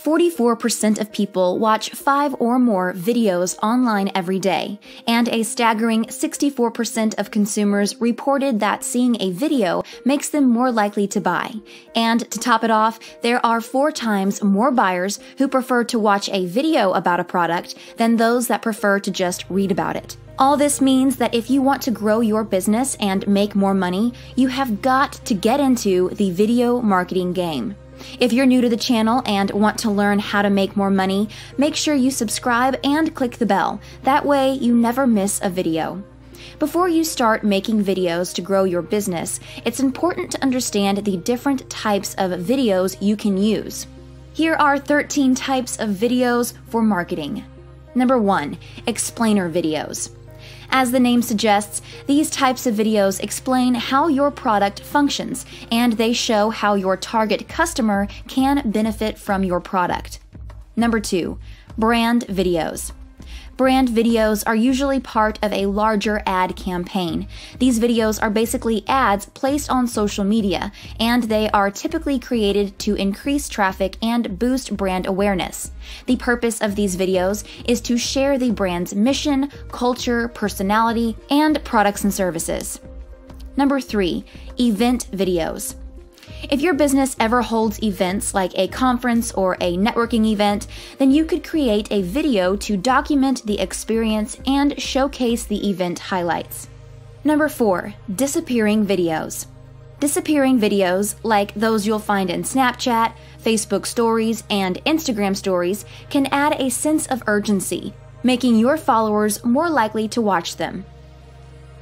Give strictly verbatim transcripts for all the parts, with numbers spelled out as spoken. forty-four percent of people watch five or more videos online every day, and a staggering sixty-four percent of consumers reported that seeing a video makes them more likely to buy. And to top it off, there are four times more buyers who prefer to watch a video about a product than those that prefer to just read about it. All this means that if you want to grow your business and make more money, you have got to get into the video marketing game. If you're new to the channel and want to learn how to make more money, make sure you subscribe and click the bell. That way you never miss a video. Before you start making videos to grow your business, it's important to understand the different types of videos you can use. Here are thirteen types of videos for marketing. Number one. Explainer videos. As the name suggests, these types of videos explain how your product functions, and they show how your target customer can benefit from your product. Number two. Brand videos. Brand videos are usually part of a larger ad campaign. These videos are basically ads placed on social media, and they are typically created to increase traffic and boost brand awareness. The purpose of these videos is to share the brand's mission, culture, personality, and products and services. Number three. Event videos. If your business ever holds events like a conference or a networking event, then you could create a video to document the experience and showcase the event highlights. Number four. Disappearing videos. Disappearing videos, like those you'll find in Snapchat, Facebook stories, and Instagram stories, can add a sense of urgency, making your followers more likely to watch them.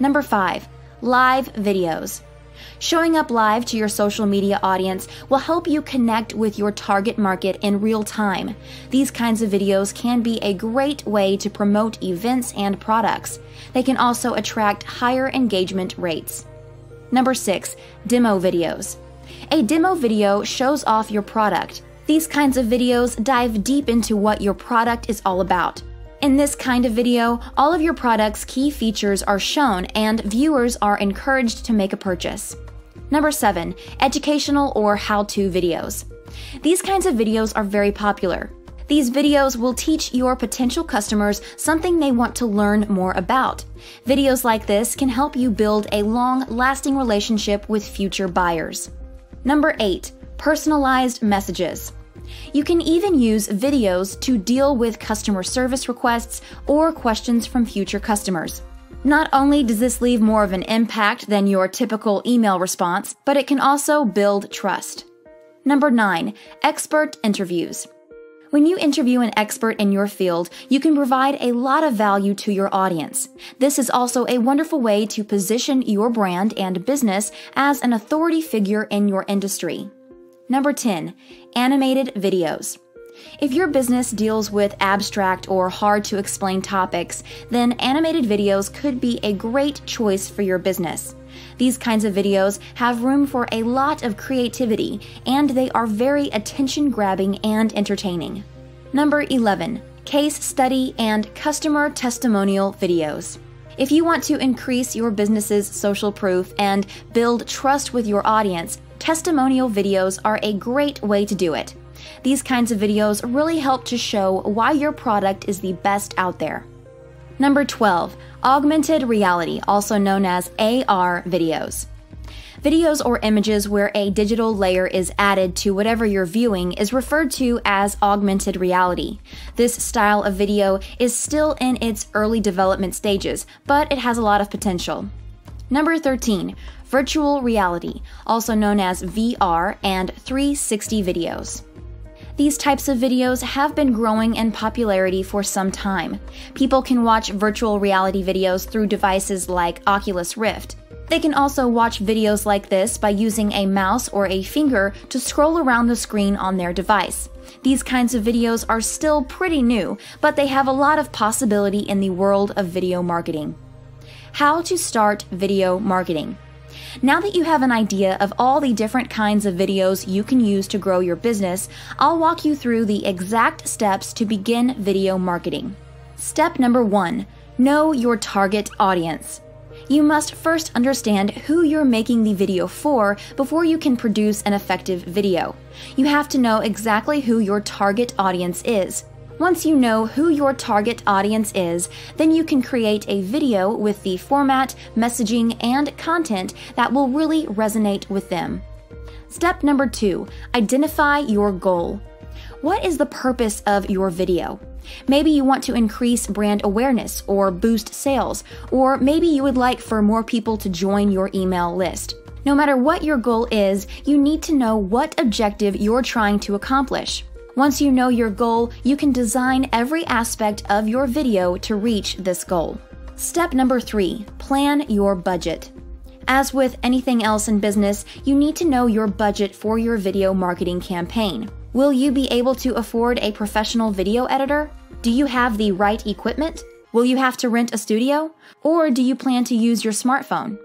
Number five. Live videos. Showing up live to your social media audience will help you connect with your target market in real time. These kinds of videos can be a great way to promote events and products. They can also attract higher engagement rates. Number six. Demo videos. A demo video shows off your product. These kinds of videos dive deep into what your product is all about. In this kind of video, all of your product's key features are shown and viewers are encouraged to make a purchase. Number seven. Educational or how-to videos. These kinds of videos are very popular. These videos will teach your potential customers something they want to learn more about. Videos like this can help you build a long-lasting relationship with future buyers. Number eight. Personalized messages. You can even use videos to deal with customer service requests or questions from future customers. Not only does this leave more of an impact than your typical email response, but it can also build trust. Number nine. Expert interviews. When you interview an expert in your field, you can provide a lot of value to your audience. This is also a wonderful way to position your brand and business as an authority figure in your industry. Number ten. Animated videos. If your business deals with abstract or hard-to-explain topics, then animated videos could be a great choice for your business. These kinds of videos have room for a lot of creativity, and they are very attention-grabbing and entertaining. Number eleven. Case study and customer testimonial videos. If you want to increase your business's social proof and build trust with your audience, testimonial videos are a great way to do it. These kinds of videos really help to show why your product is the best out there. Number twelve. Augmented reality, also known as A R videos. Videos or images where a digital layer is added to whatever you're viewing is referred to as augmented reality. This style of video is still in its early development stages, but it has a lot of potential. Number thirteen. Virtual reality, also known as V R, and three sixty videos. These types of videos have been growing in popularity for some time. People can watch virtual reality videos through devices like Oculus Rift. They can also watch videos like this by using a mouse or a finger to scroll around the screen on their device. These kinds of videos are still pretty new, but they have a lot of possibility in the world of video marketing. How to start video marketing. Now that you have an idea of all the different kinds of videos you can use to grow your business, I'll walk you through the exact steps to begin video marketing. Step number one, know your target audience. you must first understand who you're making the video for before you can produce an effective video. You have to know exactly who your target audience is. Once you know who your target audience is, then you can create a video with the format, messaging, and content that will really resonate with them. Step number two, identify your goal. What is the purpose of your video? Maybe you want to increase brand awareness or boost sales, or maybe you would like for more people to join your email list. No matter what your goal is, you need to know what objective you're trying to accomplish. Once you know your goal, you can design every aspect of your video to reach this goal. Step number three, plan your budget. As with anything else in business, you need to know your budget for your video marketing campaign. Will you be able to afford a professional video editor? Do you have the right equipment? Will you have to rent a studio? Or do you plan to use your smartphone?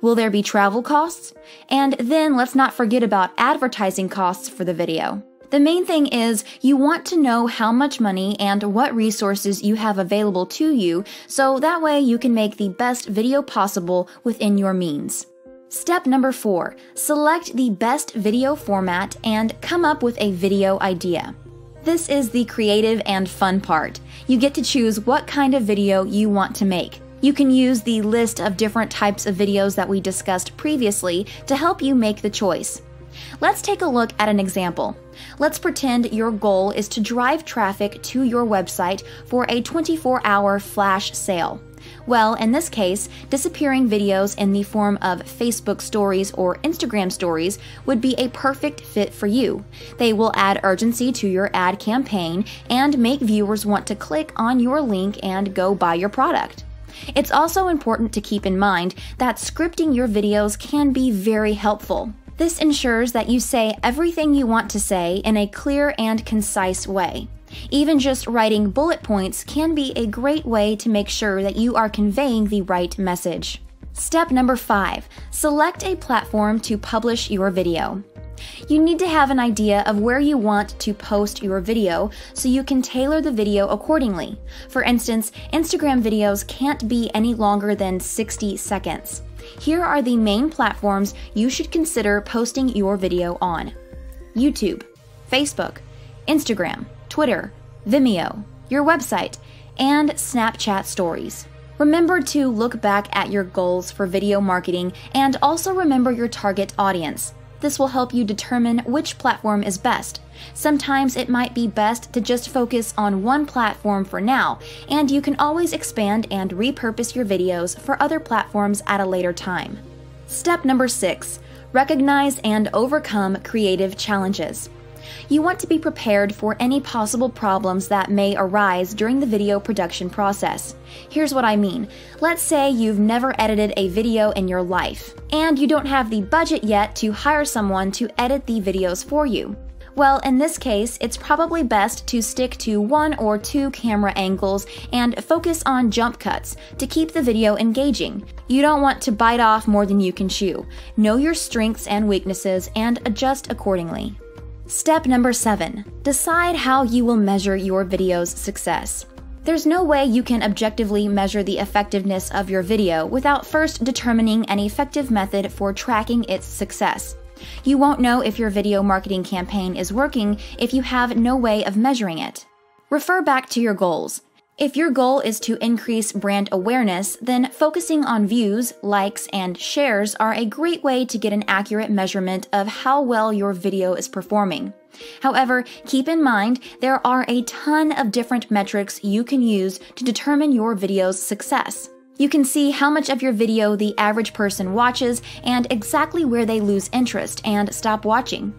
Will there be travel costs? And then let's not forget about advertising costs for the video. The main thing is you want to know how much money and what resources you have available to you, so that way you can make the best video possible within your means. Step number four, select the best video format and come up with a video idea. This is the creative and fun part. You get to choose what kind of video you want to make. You can use the list of different types of videos that we discussed previously to help you make the choice. Let's take a look at an example. Let's pretend your goal is to drive traffic to your website for a twenty-four hour flash sale. Well, in this case, disappearing videos in the form of Facebook stories or Instagram stories would be a perfect fit for you. They will add urgency to your ad campaign and make viewers want to click on your link and go buy your product. It's also important to keep in mind that scripting your videos can be very helpful. This ensures that you say everything you want to say in a clear and concise way. Even just writing bullet points can be a great way to make sure that you are conveying the right message. Step number five, select a platform to publish your video. You need to have an idea of where you want to post your video so you can tailor the video accordingly. For instance, Instagram videos can't be any longer than sixty seconds. Here are the main platforms you should consider posting your video on: YouTube, Facebook, Instagram, Twitter, Vimeo, your website, and Snapchat stories. Remember to look back at your goals for video marketing and also remember your target audience. This will help you determine which platform is best. Sometimes it might be best to just focus on one platform for now, and you can always expand and repurpose your videos for other platforms at a later time. Step number six, recognize and overcome creative challenges. You want to be prepared for any possible problems that may arise during the video production process. Here's what I mean. Let's say you've never edited a video in your life, and you don't have the budget yet to hire someone to edit the videos for you. Well, in this case, it's probably best to stick to one or two camera angles and focus on jump cuts to keep the video engaging. You don't want to bite off more than you can chew. Know your strengths and weaknesses and adjust accordingly. Step number seven, decide how you will measure your video's success. There's no way you can objectively measure the effectiveness of your video without first determining an effective method for tracking its success. You won't know if your video marketing campaign is working if you have no way of measuring it. Refer back to your goals. If your goal is to increase brand awareness, then focusing on views, likes, and shares are a great way to get an accurate measurement of how well your video is performing. However, keep in mind there are a ton of different metrics you can use to determine your video's success. You can see how much of your video the average person watches and exactly where they lose interest and stop watching.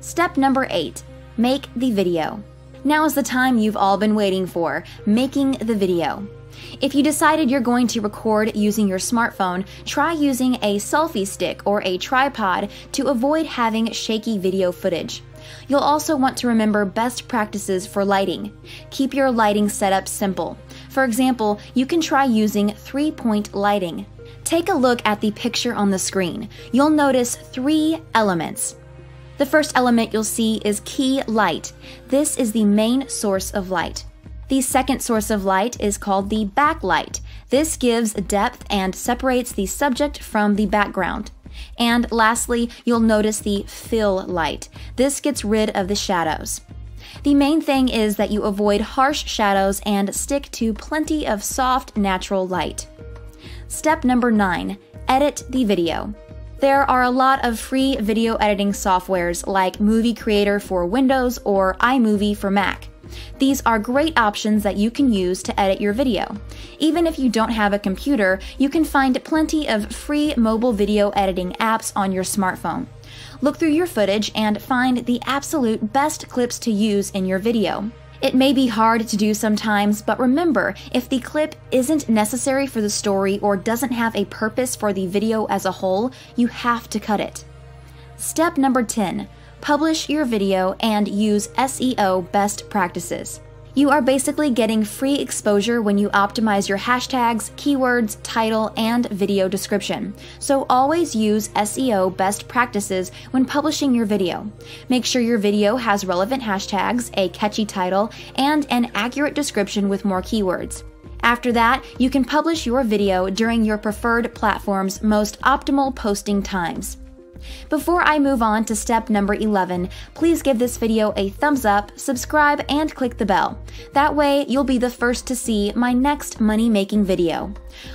Step number eight, make the video. Now is the time you've all been waiting for, making the video. If you decided you're going to record using your smartphone, try using a selfie stick or a tripod to avoid having shaky video footage. You'll also want to remember best practices for lighting. Keep your lighting setup simple. For example, you can try using three-point lighting. Take a look at the picture on the screen. You'll notice three elements. The first element you'll see is key light. This is the main source of light. The second source of light is called the backlight. This gives depth and separates the subject from the background. And lastly, you'll notice the fill light. This gets rid of the shadows. The main thing is that you avoid harsh shadows and stick to plenty of soft, natural light. Step number nine, edit the video. There are a lot of free video editing softwares like Movie Creator for Windows or iMovie for Mac. These are great options that you can use to edit your video. Even if you don't have a computer, you can find plenty of free mobile video editing apps on your smartphone. Look through your footage and find the absolute best clips to use in your video. It may be hard to do sometimes, but remember, if the clip isn't necessary for the story or doesn't have a purpose for the video as a whole, you have to cut it. Step number ten. Publish your video and use S E O best practices. You are basically getting free exposure when you optimize your hashtags, keywords, title, and video description. So always use S E O best practices when publishing your video. Make sure your video has relevant hashtags, a catchy title, and an accurate description with more keywords. After that, you can publish your video during your preferred platform's most optimal posting times. Before I move on to step number eleven, please give this video a thumbs up, subscribe, and click the bell. That way, you'll be the first to see my next money-making video.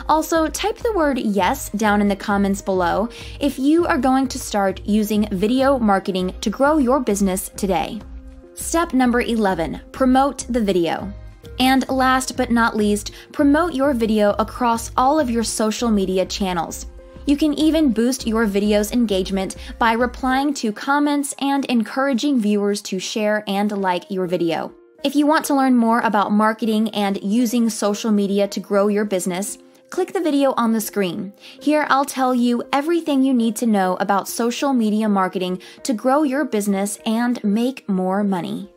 Also, type the word yes down in the comments below if you are going to start using video marketing to grow your business today. Step number eleven, promote the video. And last but not least, promote your video across all of your social media channels. You can even boost your video's engagement by replying to comments and encouraging viewers to share and like your video. If you want to learn more about marketing and using social media to grow your business, click the video on the screen. Here, I'll tell you everything you need to know about social media marketing to grow your business and make more money.